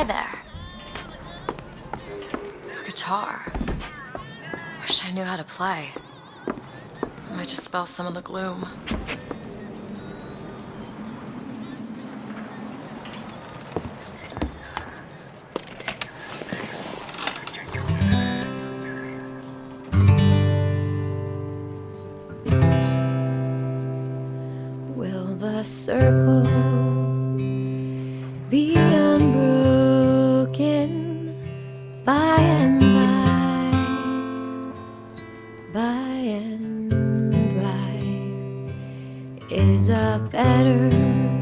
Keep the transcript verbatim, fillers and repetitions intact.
Hi there. A guitar. Wish I knew how to play. I might just dispel some of the gloom. Will the circle be unbroken by and by, by and by? Is a better